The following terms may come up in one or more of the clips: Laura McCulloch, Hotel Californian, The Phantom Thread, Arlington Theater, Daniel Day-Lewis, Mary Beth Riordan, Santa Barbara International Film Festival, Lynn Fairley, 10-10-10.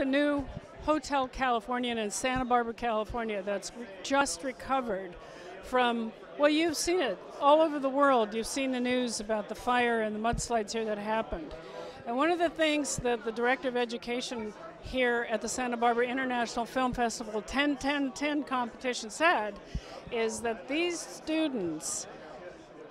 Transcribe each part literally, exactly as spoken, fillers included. the new Hotel Californian in Santa Barbara, California, that's re just recovered from, well, you've seen it all over the world. You've seen the news about the fire and the mudslides here that happened. And one of the things that the Director of Education here at the Santa Barbara International Film Festival ten ten ten competition said is that these students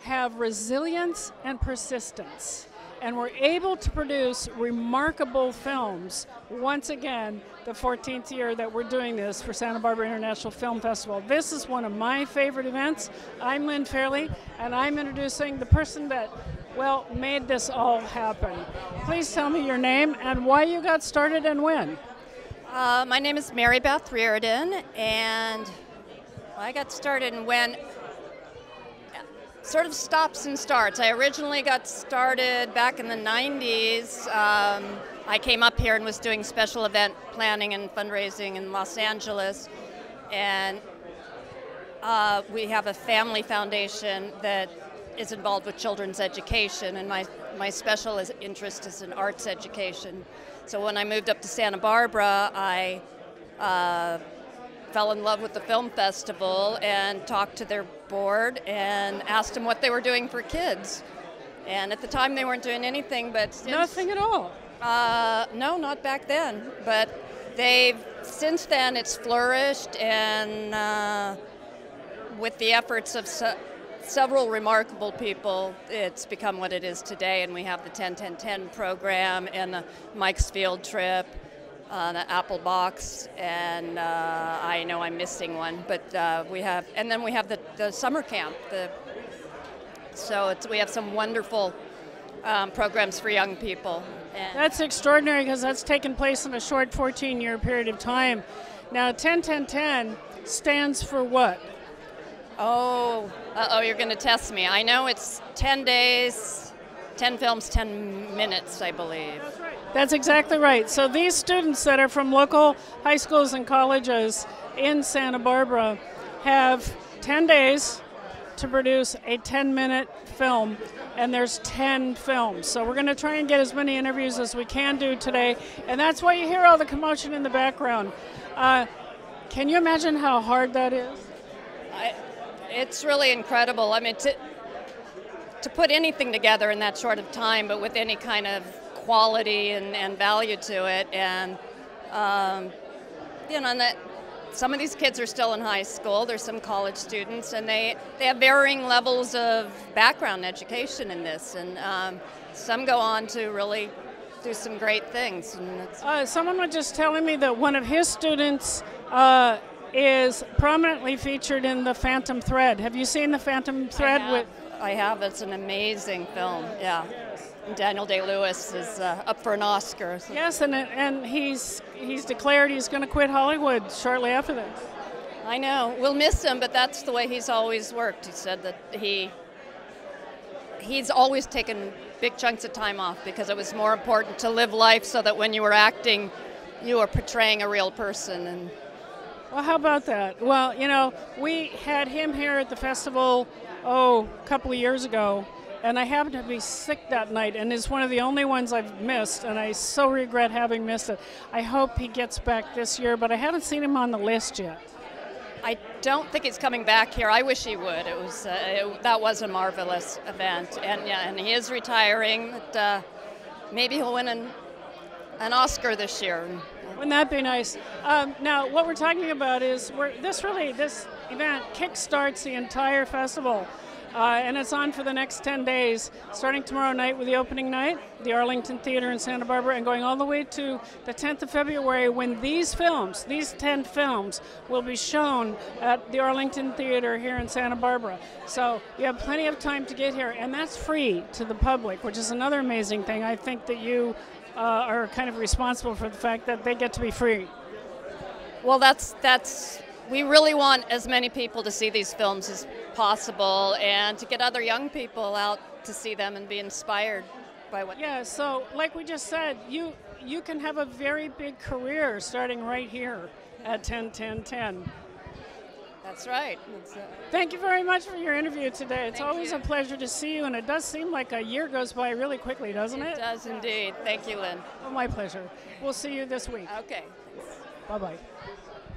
have resilience and persistence, and we're able to produce remarkable films. Once again, the fourteenth year that we're doing this for Santa Barbara International Film Festival. This is one of my favorite events. I'm Lynn Fairley, and I'm introducing the person that, well, made this all happen. Please tell me your name and why you got started and when. Uh, my name is Mary Beth Riordan, and I got started and when. Sort of stops and starts. I originally got started back in the nineties. Um, I came up here and was doing special event planning and fundraising in Los Angeles. And uh, we have a family foundation that is involved with children's education, and my, my special is, interest is in arts education. So when I moved up to Santa Barbara, I uh, fell in love with the film festival and talked to their board and asked them what they were doing for kids. And at the time they weren't doing anything, but since, nothing at all. Uh, no, not back then. But they've, since then it's flourished, and uh, with the efforts of se several remarkable people, it's become what it is today. And we have the ten ten ten program and the Mike's Field Trip. Uh, the Apple Box, and uh, I know I'm missing one, but uh, we have, and then we have the, the summer camp. The, so it's, we have some wonderful um, programs for young people. And that's extraordinary, because that's taken place in a short fourteen-year period of time. Now, ten ten ten stands for what? Oh, uh-oh, you're going to test me. I know it's ten days, ten films, ten minutes, I believe. That's right. That's exactly right. So these students that are from local high schools and colleges in Santa Barbara have ten days to produce a ten minute film, and there's ten films. So we're going to try and get as many interviews as we can do today, and that's why you hear all the commotion in the background. Uh, can you imagine how hard that is? I, it's really incredible. I mean, to, to put anything together in that short of time, but with any kind of quality and, and value to it. And, um, you know, and that some of these kids are still in high school. There's some college students, and they, they have varying levels of background education in this. And um, some go on to really do some great things. And it's uh, someone was just telling me that one of his students uh, is prominently featured in The Phantom Thread. Have you seen The Phantom Thread? I have. With I have. It's an amazing film. Yeah, and Daniel Day-Lewis is uh, up for an Oscar. So. Yes, and and he's he's declared he's going to quit Hollywood shortly after this. I know. We'll miss him, but that's the way he's always worked. He said that he he's always taken big chunks of time off because it was more important to live life so that when you were acting, you were portraying a real person. And well, how about that? Well, you know, we had him here at the festival. Oh, a couple of years ago, and I happened to be sick that night, and it's one of the only ones I've missed, and I so regret having missed it. I hope he gets back this year, but I haven't seen him on the list yet. I don't think he's coming back here. I wish he would. It was uh, it, that was a marvelous event, and yeah, and he is retiring. But uh, maybe he'll win an an Oscar this year. Wouldn't that be nice? Um, now, what we're talking about is we're, this really this. event kickstarts the entire festival, uh, and it's on for the next ten days, starting tomorrow night with the opening night, the Arlington Theater in Santa Barbara, and going all the way to the tenth of February, when these films, these ten films, will be shown at the Arlington Theater here in Santa Barbara. So you have plenty of time to get here, and that's free to the public, which is another amazing thing. I think that you uh, are kind of responsible for the fact that they get to be free. Well, that's that's we really want as many people to see these films as possible, and to get other young people out to see them and be inspired by what. Yeah, so like we just said, you you can have a very big career starting right here at ten ten ten. That's right. It's, uh, Thank you very much for your interview today. It's always you. a pleasure to see you, and it does seem like a year goes by really quickly, doesn't it? It does indeed. Thank you, Lynn. Oh, my pleasure. We'll see you this week. Okay. Bye-bye.